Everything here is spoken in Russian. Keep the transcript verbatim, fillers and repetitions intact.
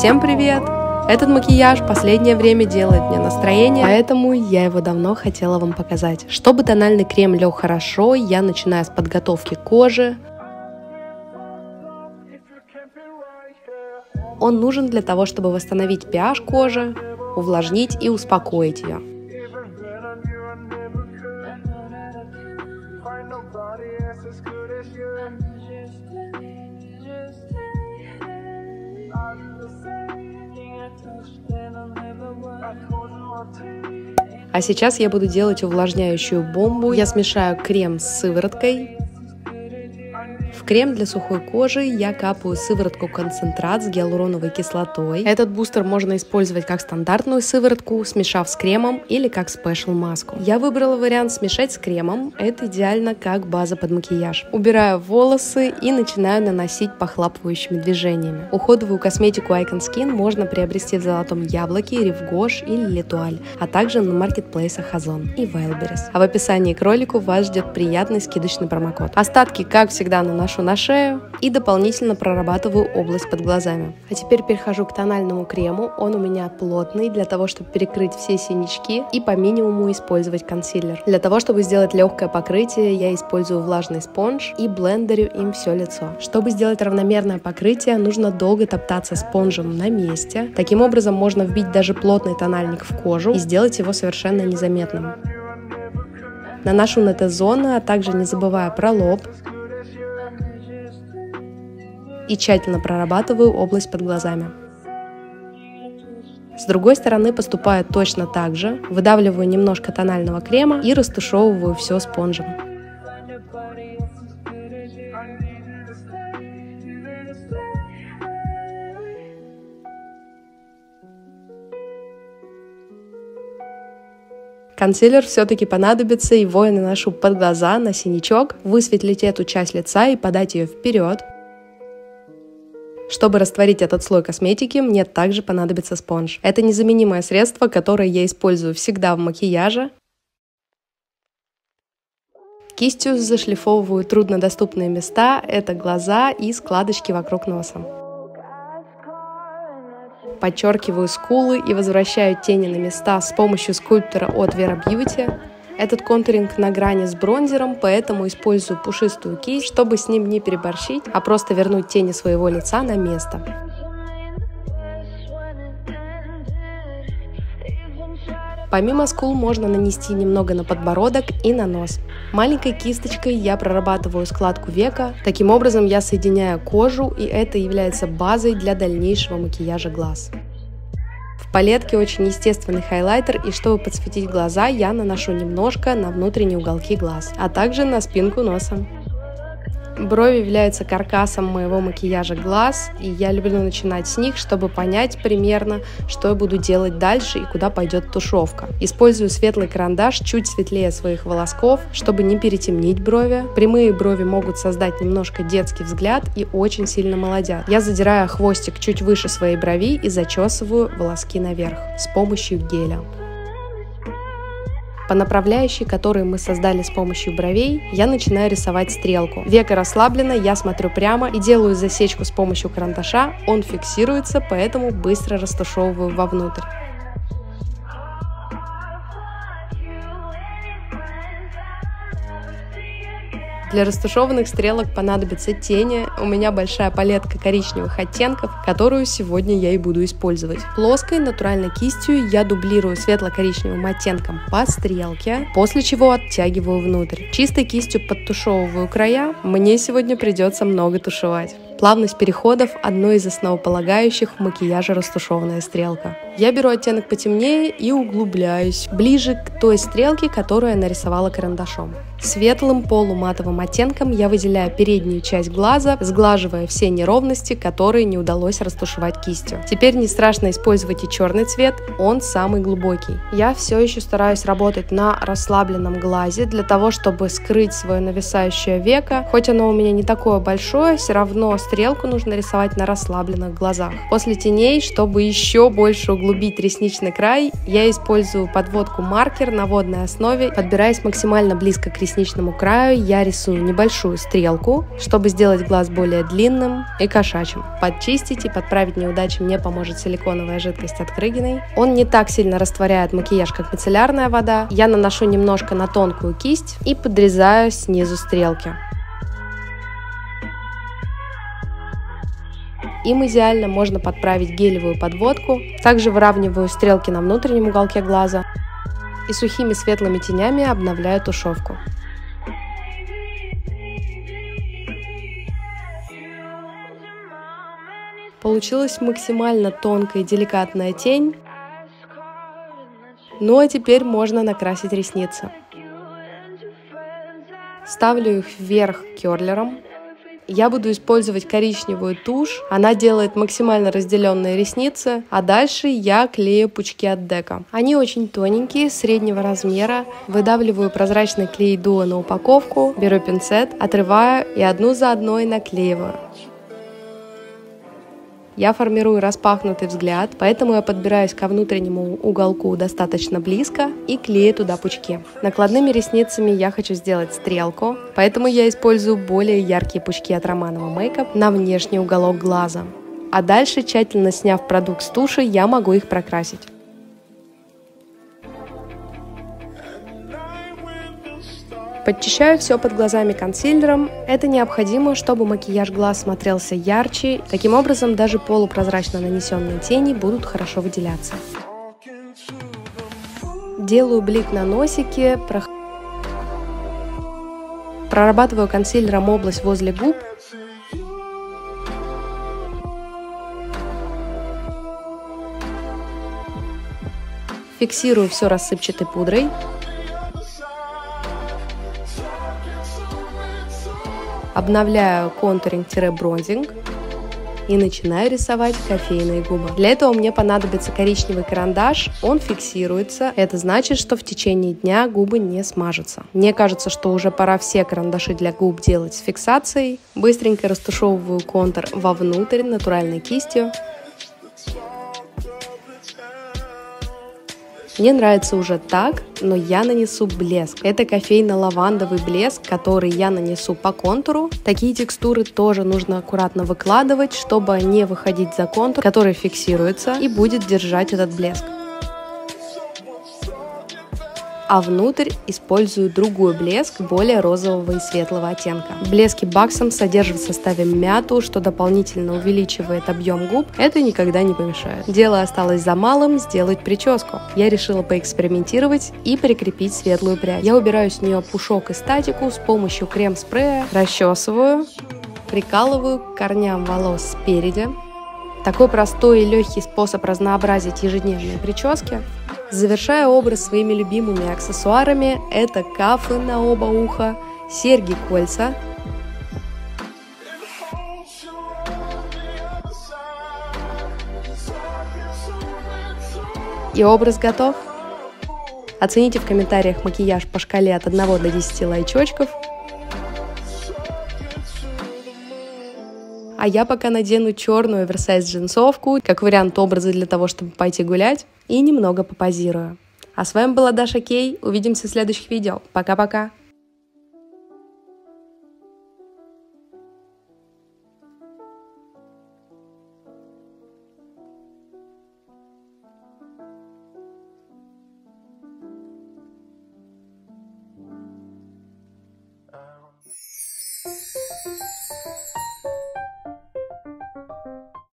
Всем привет! Этот макияж последнее время делает мне настроение, поэтому я его давно хотела вам показать. Чтобы тональный крем лег хорошо, я начинаю с подготовки кожи. Он нужен для того, чтобы восстановить pH кожи, увлажнить и успокоить ее. А сейчас я буду делать увлажняющую бомбу. Я смешаю крем с сывороткой. В крем для сухой кожи я капаю сыворотку-концентрат с гиалуроновой кислотой. Этот бустер можно использовать как стандартную сыворотку, смешав с кремом, или как спешл-маску. Я выбрала вариант смешать с кремом, это идеально как база под макияж. Убираю волосы и начинаю наносить похлапывающими движениями. Уходовую косметику Icon Skin можно приобрести в Золотом Яблоке, Ревгош или Летуаль, а также на маркетплейсах Hazon и Вайлберес. А в описании к ролику вас ждет приятный скидочный промокод. Остатки, как всегда, наношу на шею и дополнительно прорабатываю область под глазами. А теперь перехожу к тональному крему. Он у меня плотный, для того, чтобы перекрыть все синячки и по минимуму использовать консилер. Для того, чтобы сделать легкое покрытие, я использую влажный спонж и блендерю им все лицо. Чтобы сделать равномерное покрытие, нужно долго топтаться спонжем на месте. Таким образом можно вбить даже плотный тональник в кожу и сделать его совершенно незаметным. Наношу на Т-зону, а также не забывая про лоб. И тщательно прорабатываю область под глазами. С другой стороны поступаю точно так же, выдавливаю немножко тонального крема и растушевываю все спонжем. Консилер все-таки понадобится, его я наношу под глаза, на синячок, высветлить эту часть лица и подать ее вперед. Чтобы растворить этот слой косметики, мне также понадобится спонж. Это незаменимое средство, которое я использую всегда в макияже. Кистью зашлифовываю труднодоступные места, это глаза и складочки вокруг носа. Подчеркиваю скулы и возвращаю тени на места с помощью скульптора от Вера Бьюти. Этот контуринг на грани с бронзером, поэтому использую пушистую кисть, чтобы с ним не переборщить, а просто вернуть тени своего лица на место. Помимо скул можно нанести немного на подбородок и на нос. Маленькой кисточкой я прорабатываю складку века, таким образом я соединяю кожу, и это является базой для дальнейшего макияжа глаз. В палетке очень естественный хайлайтер, и чтобы подсветить глаза, я наношу немножко на внутренние уголки глаз, а также на спинку носа. Брови являются каркасом моего макияжа глаз, и я люблю начинать с них, чтобы понять примерно, что я буду делать дальше и куда пойдет тушевка. Использую светлый карандаш чуть светлее своих волосков, чтобы не перетемнить брови. Прямые брови могут создать немножко детский взгляд и очень сильно молодят. Я задираю хвостик чуть выше своей брови и зачесываю волоски наверх с помощью геля. По направляющей, которую мы создали с помощью бровей, я начинаю рисовать стрелку. Веко расслаблено, я смотрю прямо и делаю засечку с помощью карандаша, он фиксируется, поэтому быстро растушевываю вовнутрь. Для растушеванных стрелок понадобятся тени, у меня большая палетка коричневых оттенков, которую сегодня я и буду использовать. Плоской натуральной кистью я дублирую светло-коричневым оттенком по стрелке, после чего оттягиваю внутрь. Чистой кистью подтушевываю края, мне сегодня придется много тушевать. Плавность переходов – одно из основополагающих в макияже растушеванная стрелка. Я беру оттенок потемнее и углубляюсь ближе к той стрелке, которую я нарисовала карандашом. Светлым полуматовым оттенком я выделяю переднюю часть глаза, сглаживая все неровности, которые не удалось растушевать кистью. Теперь не страшно использовать и черный цвет, он самый глубокий. Я все еще стараюсь работать на расслабленном глазе, для того, чтобы скрыть свое нависающее веко. Хоть оно у меня не такое большое, все равно стрелку нужно рисовать на расслабленных глазах. После теней, чтобы еще больше углубить углубить ресничный край, я использую подводку маркер на водной основе. Подбираясь максимально близко к ресничному краю, я рисую небольшую стрелку, чтобы сделать глаз более длинным и кошачьим. Подчистить и подправить неудачи мне поможет силиконовая жидкость от Крыгиной. Он не так сильно растворяет макияж, как мицеллярная вода. Я наношу немножко на тонкую кисть и подрезаю снизу стрелки. Им идеально можно подправить гелевую подводку. Также выравниваю стрелки на внутреннем уголке глаза и сухими светлыми тенями обновляю тушевку. Получилась максимально тонкая и деликатная тень. Ну а теперь можно накрасить ресницы. Ставлю их вверх керлером. Я буду использовать коричневую тушь, она делает максимально разделенные ресницы, а дальше я клею пучки от деко. Они очень тоненькие, среднего размера. Выдавливаю прозрачный клей дуо на упаковку, беру пинцет, отрываю и одну за одной наклеиваю. Я формирую распахнутый взгляд, поэтому я подбираюсь ко внутреннему уголку достаточно близко и клею туда пучки. Накладными ресницами я хочу сделать стрелку, поэтому я использую более яркие пучки от Романова Makeup на внешний уголок глаза. А дальше, тщательно сняв продукт с туши, я могу их прокрасить. Подчищаю все под глазами консилером. Это необходимо, чтобы макияж глаз смотрелся ярче. Таким образом, даже полупрозрачно нанесенные тени будут хорошо выделяться. Делаю блик на носике, прорабатываю консилером область возле губ. Фиксирую все рассыпчатой пудрой. Обновляю контуринг-бронзинг и начинаю рисовать кофейные губы. Для этого мне понадобится коричневый карандаш, он фиксируется, это значит, что в течение дня губы не смажутся. Мне кажется, что уже пора все карандаши для губ делать с фиксацией. Быстренько растушевываю контур вовнутрь натуральной кистью. Мне нравится уже так, но я нанесу блеск. Это кофейно-лавандовый блеск, который я нанесу по контуру. Такие текстуры тоже нужно аккуратно выкладывать, чтобы не выходить за контур, который фиксируется и будет держать этот блеск. А внутрь использую другой блеск, более розового и светлого оттенка. Блески Buxom содержат в составе мяту, что дополнительно увеличивает объем губ. Это никогда не помешает. Дело осталось за малым — сделать прическу. Я решила поэкспериментировать и прикрепить светлую прядь. Я убираю с нее пушок и статику с помощью крем-спрея, расчесываю, прикалываю к корням волос спереди. Такой простой и легкий способ разнообразить ежедневные прически. Завершая образ своими любимыми аксессуарами, это кафы на оба уха, серьги-кольца, и образ готов. Оцените в комментариях макияж по шкале от одного до десяти лайчочков. А я пока надену черную оверсайз-джинсовку, как вариант образа для того, чтобы пойти гулять, и немного попозирую. А с вами была Даша Кей, увидимся в следующих видео. Пока-пока!